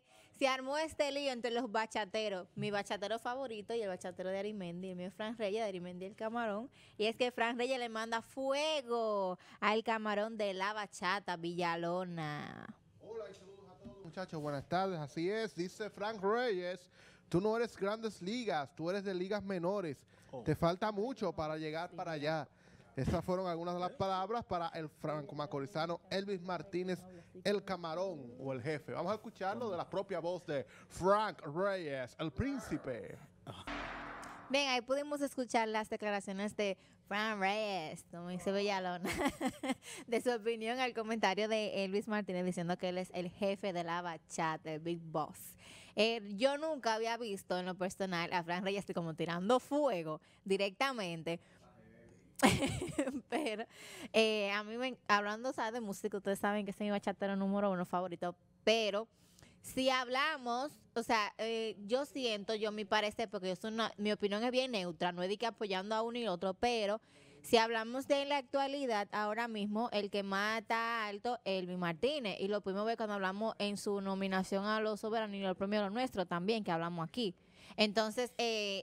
que se armó este lío entre los bachateros. Mi bachatero favorito y el bachatero de Arimendi, el mío es Frank Reyes, de Arimendi el Camarón. Y es que Frank Reyes le manda fuego al Camarón de la Bachata, Villalona. Hola y saludos a todos, muchachos. Buenas tardes. Así es, dice Frank Reyes. Tú no eres grandes ligas, tú eres de ligas menores. Oh. Te falta mucho para llegar para allá. Esas fueron algunas de las palabras para el franco-macorizano Elvis Martínez, el Camarón o el jefe. Vamos a escucharlo de la propia voz de Frank Reyes, el príncipe. Bien, ahí pudimos escuchar las declaraciones de Frank Reyes, como dice Villalona, de su opinión al comentario de Elvis Martínez diciendo que él es el jefe de la bachata, el Big Boss. Yo nunca había visto en lo personal a Frank Reyes como tirando fuego directamente, pero a mí, hablando de música, ustedes saben que es mi bachatero número uno favorito, pero... Si hablamos, o sea, yo siento, mi parecer, porque yo soy una, mi opinión es bien neutra, no es de que apoyando a uno y otro, pero si hablamos de la actualidad, ahora mismo el que más está alto es Elvis Martínez, y lo pudimos ver cuando hablamos en su nominación a los soberanos y el premio Lo Nuestro también, que hablamos aquí. Entonces,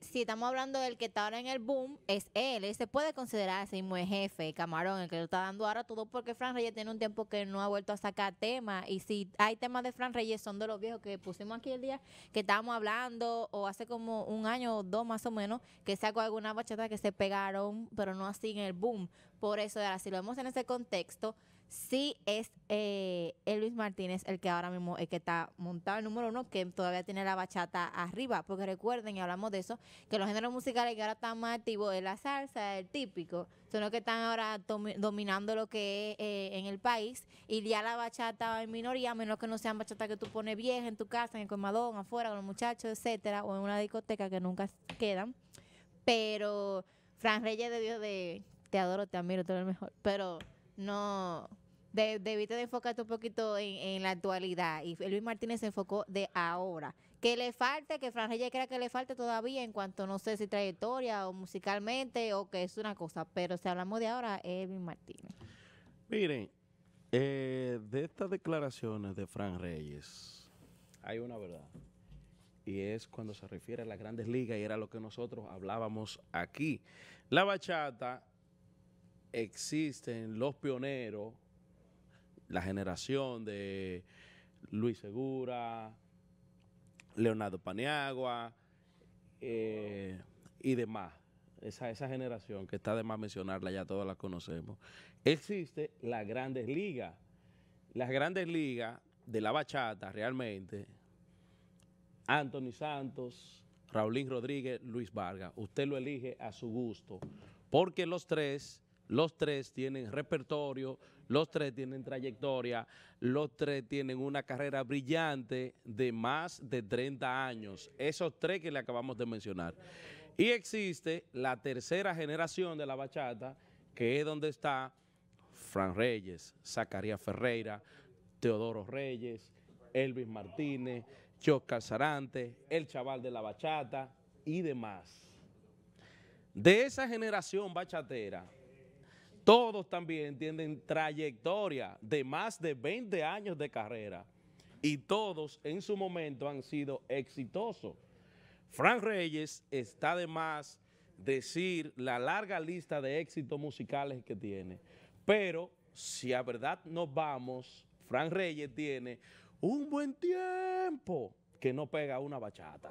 si estamos hablando del que está ahora en el boom, es él. Él se puede considerar así muy jefe, Camarón, el que lo está dando ahora todo, porque Frank Reyes tiene un tiempo que no ha vuelto a sacar temas. Y si hay temas de Frank Reyes, son de los viejos que pusimos aquí el día que estábamos hablando, o hace como un año o dos más o menos, que sacó algunas bachatas que se pegaron, pero no así en el boom. Por eso, ahora, si lo vemos en ese contexto, sí es Elvis Martínez el que ahora mismo el que está montado el número uno, que todavía tiene la bachata arriba, porque recuerden, y hablamos de eso, que los géneros musicales que ahora están más activos es la salsa, el típico, son los que están ahora dominando lo que es en el país, y ya la bachata en minoría, a menos que no sean bachatas que tú pones vieja en tu casa, en el colmadón, afuera, con los muchachos, etcétera, o en una discoteca que nunca quedan. Pero Frank Reyes debió de... Te adoro, te admiro, tú eres el mejor, pero... No, debiste de enfocarte un poquito en la actualidad, y Luis Martínez se enfocó de ahora. Que le falte, que Frank Reyes crea que le falte todavía en cuanto, no sé si trayectoria o musicalmente o que es una cosa, pero si hablamos de ahora, es Luis Martínez. Miren, de estas declaraciones de Frank Reyes, hay una verdad, y es cuando se refiere a las grandes ligas, y era lo que nosotros hablábamos aquí. La bachata... Existen los pioneros, la generación de Luis Segura, Leonardo Paniagua y demás. Esa generación que está de más mencionarla, ya todas la conocemos. Existe las grandes ligas. Las grandes ligas de la bachata realmente, Anthony Santos, Raulín Rodríguez, Luis Vargas. Usted lo elige a su gusto, porque los tres tienen repertorio, los tres tienen trayectoria, los tres tienen una carrera brillante de más de 30 años. Esos tres que le acabamos de mencionar. Y existe la tercera generación de la bachata, que es donde está Frank Reyes, Zacarías Ferreira, Teodoro Reyes, Elvis Martínez, Joe Casarante, el chaval de la bachata y demás. De esa generación bachatera, todos también tienen trayectoria de más de 20 años de carrera, y todos en su momento han sido exitosos. Frank Reyes está de más decir la larga lista de éxitos musicales que tiene, pero si a verdad nos vamos, Frank Reyes tiene un buen tiempo que no pega una bachata.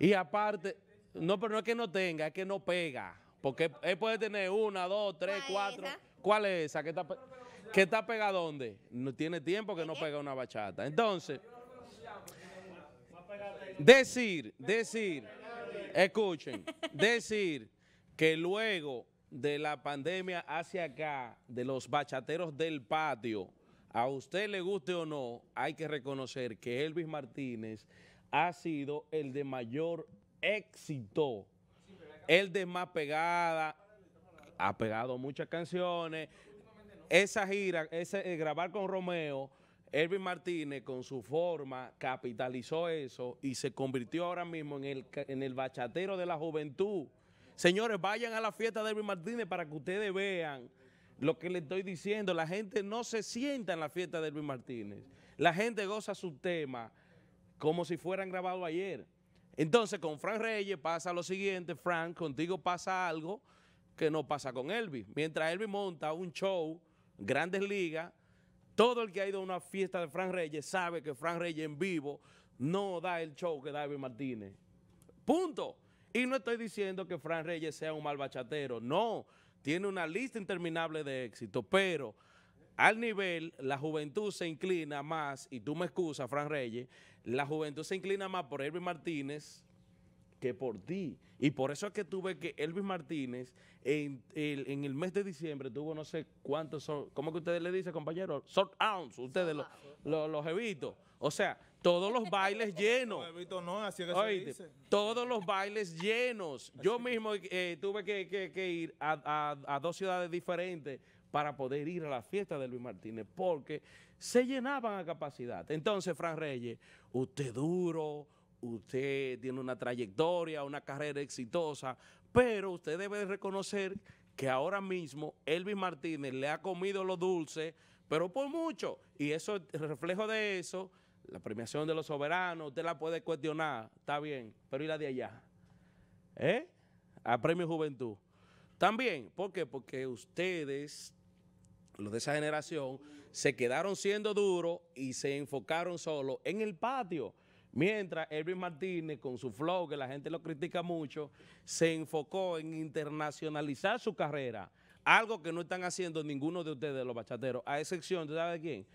Y aparte, no, pero no es que no tenga, es que no pega. Porque él puede tener una, dos, tres, cuatro. ¿Cuál es esa? ¿Qué está pegada dónde? No tiene tiempo que no pega una bachata. Entonces, decir que luego de la pandemia hacia acá, de los bachateros del patio, a usted le guste o no, hay que reconocer que Elvis Martínez ha sido el de mayor éxito. El de más pegada, ha pegado muchas canciones. Esa gira, ese grabar con Romeo, Elvis Martínez con su forma capitalizó eso y se convirtió ahora mismo en el bachatero de la juventud. Señores, vayan a la fiesta de Elvis Martínez para que ustedes vean lo que les estoy diciendo. La gente no se sienta en la fiesta de Elvis Martínez. La gente goza su tema. como si fueran grabados ayer. Entonces, con Frank Reyes pasa lo siguiente, Frank, contigo pasa algo que no pasa con Elvis. Mientras Elvis monta un show, Grandes Ligas, todo el que ha ido a una fiesta de Frank Reyes sabe que Frank Reyes en vivo no da el show que da Elvis Martínez. Punto. Y no estoy diciendo que Frank Reyes sea un mal bachatero, no. Tiene una lista interminable de éxitos, pero al nivel, la juventud se inclina más, y tú me excusas, Frank Reyes, la juventud se inclina más por Elvis Martínez que por ti. Y por eso es que tú ves que Elvis Martínez en el mes de diciembre tuvo no sé cuántos, ¿cómo que ustedes le dicen, compañeros? Short ounce, ustedes los jevitos. O sea, todos los bailes llenos. Los jevitos no, así es que se dice. Todos los bailes llenos. Yo mismo tuve que ir a dos ciudades diferentes para poder ir a la fiesta de Luis Martínez, porque se llenaban a capacidad. Entonces, Frank Reyes, usted duro, usted tiene una trayectoria, una carrera exitosa, pero usted debe reconocer que ahora mismo Elvis Martínez le ha comido los dulces, pero por mucho, y eso, el reflejo de eso, la premiación de los soberanos, usted la puede cuestionar, está bien, pero ¿y la de allá? ¿Eh? A Premio Juventud. También, ¿por qué? Porque ustedes, los de esa generación, se quedaron siendo duros y se enfocaron solo en el patio. Mientras Elvis Martínez, con su flow, que la gente lo critica mucho, se enfocó en internacionalizar su carrera, algo que no están haciendo ninguno de ustedes, los bachateros, a excepción, ¿tú sabes de quién?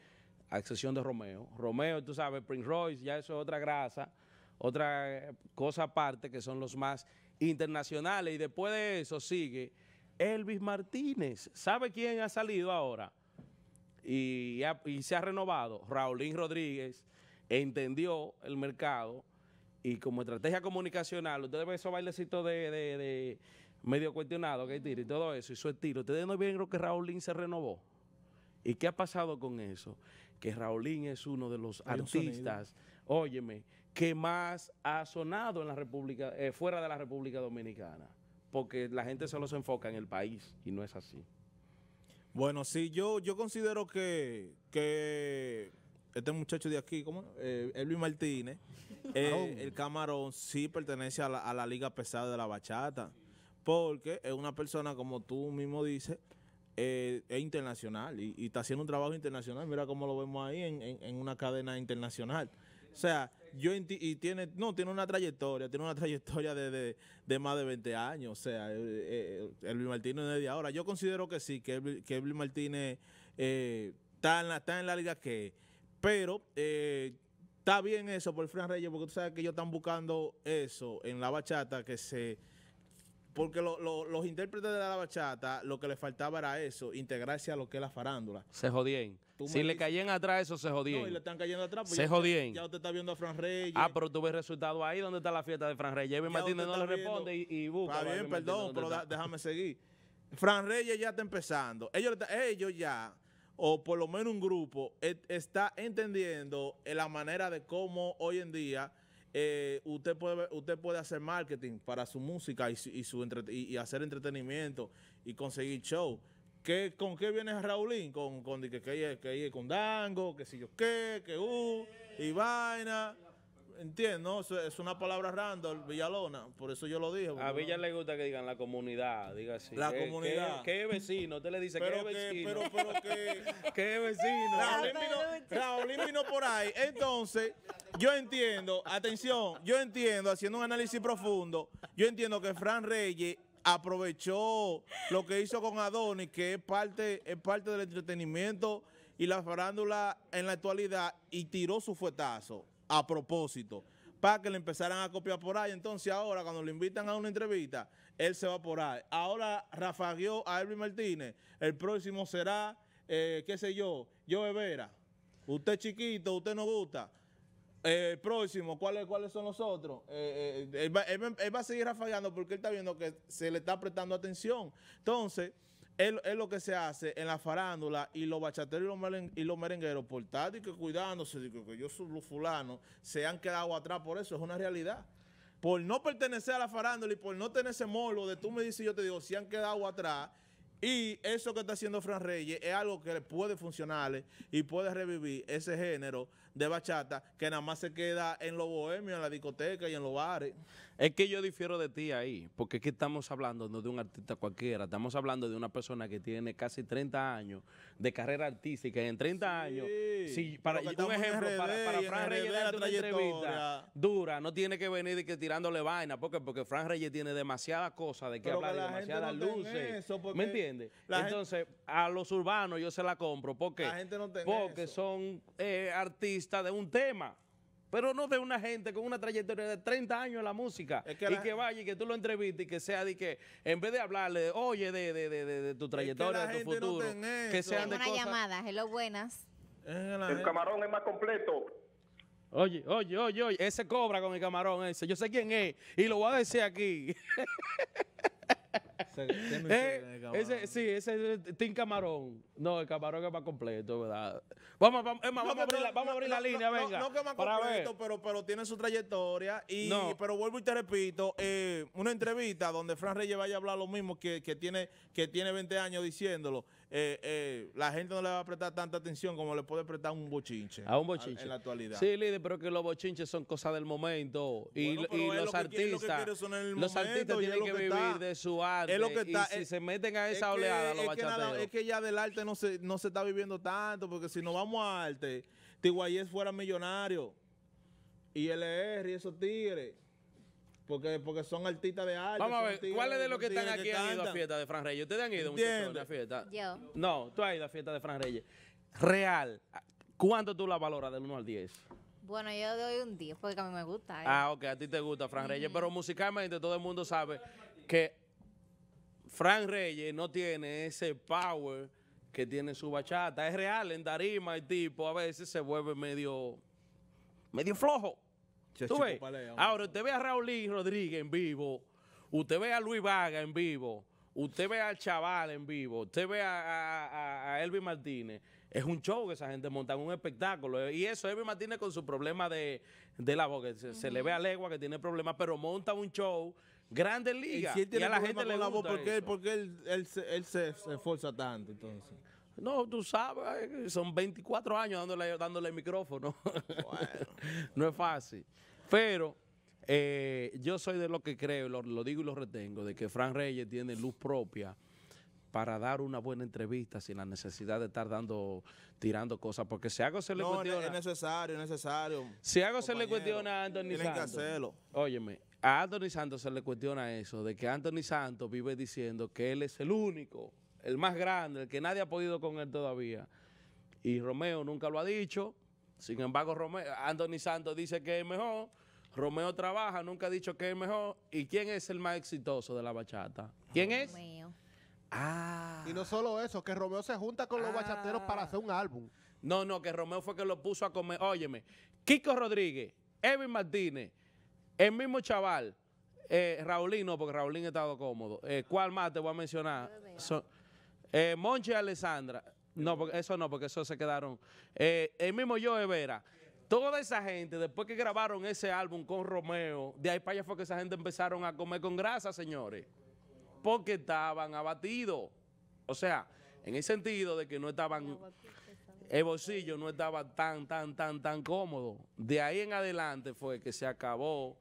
A excepción de Romeo. Romeo, tú sabes, Prince Royce, ya eso es otra grasa, otra cosa aparte, que son los más internacionales. Y después de eso sigue Elvis Martínez. ¿Sabe quién ha salido ahora? Y se ha renovado. Raulín Rodríguez entendió el mercado y como estrategia comunicacional, ustedes ven esos bailecitos de medio cuestionado que tira y todo eso, y su estilo. Ustedes no vieron que Raulín se renovó. ¿Y qué ha pasado con eso? Que Raulín es uno de los artistas, óyeme, que más ha sonado en la República, fuera de la República Dominicana, porque la gente solo se enfoca en el país y no es así. Bueno, sí, yo considero que este muchacho de aquí, ¿cómo? Elvis Martínez, el camarón sí pertenece a la liga pesada de la bachata, porque es una persona, como tú mismo dices, es internacional y está haciendo un trabajo internacional. Mira cómo lo vemos ahí en una cadena internacional. O sea, tiene una trayectoria, de más de 20 años. O sea, Elvis Martínez desde ahora. Yo considero que sí, que Elvis Martínez está en la liga que, pero está bien eso por Frank Reyes, porque tú sabes que ellos están buscando eso en la bachata, que se... Porque los intérpretes de la bachata, lo que les faltaba era eso, integrarse a lo que es la farándula. Se jodían. Si le caían atrás, eso se jodían. No, y le están cayendo atrás. Pues se jodían. Ya usted está viendo a Frank Reyes. Ah, pero tú ves resultado ahí, ¿dónde está la fiesta de Frank Reyes? Elvis Martínez no le responde y busca. Está bien, perdón, pero déjame seguir. Frank Reyes ya está empezando. Ellos ya, o por lo menos un grupo, está entendiendo la manera de cómo hoy en día... usted puede hacer marketing para su música y hacer entretenimiento y conseguir show. ¿Con qué viene Raulín? Con que con dango, que si yo qué, que y vaina. ¿Entiendes? No, es una palabra random, Villalona, por eso yo lo dije. A Villa le gusta que digan la comunidad, diga así. La comunidad. ¿Qué vecino? Usted le dice, pero ¿qué vecino? ¿Qué vecino? Raulín vino por ahí. Entonces, yo entiendo, atención, haciendo un análisis profundo, yo entiendo que Frank Reyes aprovechó lo que hizo con Adonis, que es parte del entretenimiento y la farándula en la actualidad, y tiró su fuetazo a propósito, para que le empezaran a copiar por ahí. Entonces ahora, cuando le invitan a una entrevista, él se va por ahí. Ahora rafagueó a Elvis Martínez. El próximo será, qué sé yo, Joe Veras. Usted chiquito, usted no gusta. El próximo, ¿cuáles son los otros? Él va a seguir rafagueando porque él está viendo que se le está prestando atención. Entonces... Es lo que se hace en la farándula, y los bachateros y los merengueros, por estar que cuidándose, que yo soy los fulanos, se han quedado atrás por eso, es una realidad. Por no pertenecer a la farándula y por no tener ese molo de tú me dices y yo te digo, se han quedado atrás, y eso que está haciendo Frank Reyes es algo que puede funcionarle y puede revivir ese género de bachata que nada más se queda en los bohemios, en la discoteca y en los bares. Es que yo difiero de ti ahí, porque es que estamos hablando no de un artista cualquiera, estamos hablando de una persona que tiene casi 30 años de carrera artística y en 30 años, si, para, un ejemplo, para Frank Reyes darte una entrevista dura, no tiene que venir y que tirándole vaina, porque Frank Reyes tiene demasiadas cosas de que hablar, demasiadas luces, ¿me entiendes? Entonces, a los urbanos yo se la compro, porque la gente no tiene eso. Son artistas de un tema, pero no de una gente con una trayectoria de 30 años en la música, es que y que vaya y que tú lo entrevistes y que sea de que, en vez de hablarle, oye, de tu trayectoria, de tu futuro, no que sean de cosas. Llamada, hello, buenas. El camarón es más completo. Oye, oye, oye, oye, ese cobra con el camarón ese, yo sé quién es y lo voy a decir aquí. Ese es Team Camarón. No, el Camarón es más completo, ¿verdad? Vamos a abrir la línea, venga. No, no que más completo, pero tiene su trayectoria. Pero vuelvo y te repito, una entrevista donde Frank Reyes vaya a hablar lo mismo que tiene 20 años diciéndolo, la gente no le va a prestar tanta atención como le puede prestar un bochinche. A un bochinche. En la actualidad. Sí, líder, pero que los bochinches son cosas del momento. Los artistas tienen que vivir de su arte. Es lo que está. Si se meten a esa oleada, los bachateros. Es que ya del arte no se está viviendo tanto, porque si nos vamos a arte, Tiguayés fuera millonario. Y LR y esos tigres. Porque son artistas de arte. Vamos a ver, ¿cuáles de los que están aquí han ido a fiesta de Frank Reyes? ¿Ustedes han ido a una fiesta? Yo. No, tú has ido a fiesta de Frank Reyes. Real, ¿cuánto tú la valoras del 1 al 10? Bueno, yo doy un 10 porque a mí me gusta. Ah, ok, a ti te gusta Frank Reyes, pero musicalmente todo el mundo sabe que Frank Reyes no tiene ese power que tiene su bachata. Es real, en tarima el tipo a veces se vuelve medio flojo. ¿Tú ves? Ahora, usted ve a Raulín Rodríguez en vivo, usted ve a Luis Vargas en vivo, usted ve al Chaval en vivo, usted ve a Elvis Martínez. Es un show que esa gente monta, un espectáculo. Y eso, Elvis Martínez con su problema de la boca, se le ve a legua que tiene problemas, pero monta un show, Grandes Ligas, y a la gente le gusta. ¿Por qué él se esfuerza tanto, entonces? No, tú sabes, son 24 años dándole el micrófono. Bueno. No es fácil. Pero yo soy de lo que creo, lo digo y lo retengo, de que Frank Reyes tiene luz propia para dar una buena entrevista sin la necesidad de estar tirando cosas. Porque si algo se le cuestiona... No, es necesario. Si algo se le cuestiona a Anthony Santos... Óyeme, a Anthony Santos se le cuestiona eso, de que Anthony Santos vive diciendo que él es el único, el más grande, el que nadie ha podido con él todavía. Y Romeo nunca lo ha dicho. Sin embargo, Anthony Santos dice que es mejor. Romeo trabaja, nunca ha dicho que es mejor. ¿Y quién es el más exitoso de la bachata? ¿Quién es? Romeo. Ah. Y no solo eso, que Romeo se junta con los bachateros para hacer un álbum. No, que Romeo fue que lo puso a comer. Óyeme, Kiko Rodríguez, Elvis Martínez, el mismo Chaval, Raulín, no, porque Raulín ha estado cómodo. ¿Cuál más te voy a mencionar? Monchy y Alexandra, porque eso se quedaron. El mismo Joe Veras, toda esa gente, después que grabaron ese álbum con Romeo, de ahí para allá fue que esa gente empezaron a comer con grasa, señores, porque estaban abatidos. O sea, en el sentido de que no estaban, el bolsillo no estaba tan cómodo. De ahí en adelante fue que se acabó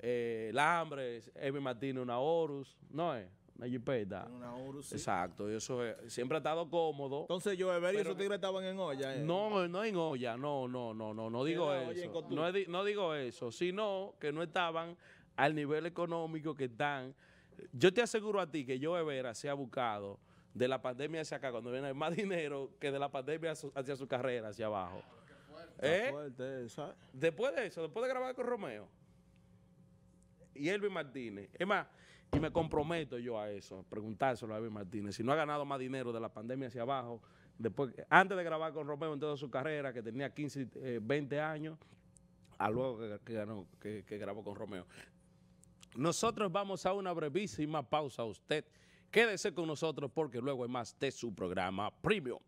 el hambre, Elvis Martínez, una Horus, ¿no es? Una jipeta. Una Horus, sí. Exacto, eso es, siempre ha estado cómodo. Entonces, Joe Veras y sus tigres estaban en olla. No en olla, no digo eso. No digo eso, sino que no estaban al nivel económico que están. Yo te aseguro a ti que Joe Veras se ha buscado de la pandemia hacia acá, cuando viene más dinero que de la pandemia hacia su carrera, hacia abajo. Qué fuerte, ¿sabes? Después de eso, después de grabar con Romeo y Elvis Martínez, es más, y me comprometo yo a eso, a preguntárselo a Elvis Martínez, si no ha ganado más dinero de la pandemia hacia abajo, después, antes de grabar con Romeo en toda su carrera, que tenía 15, 20 años, a luego que grabó con Romeo. Nosotros vamos a una brevísima pausa. Usted quédese con nosotros porque luego hay más de su programa Premium.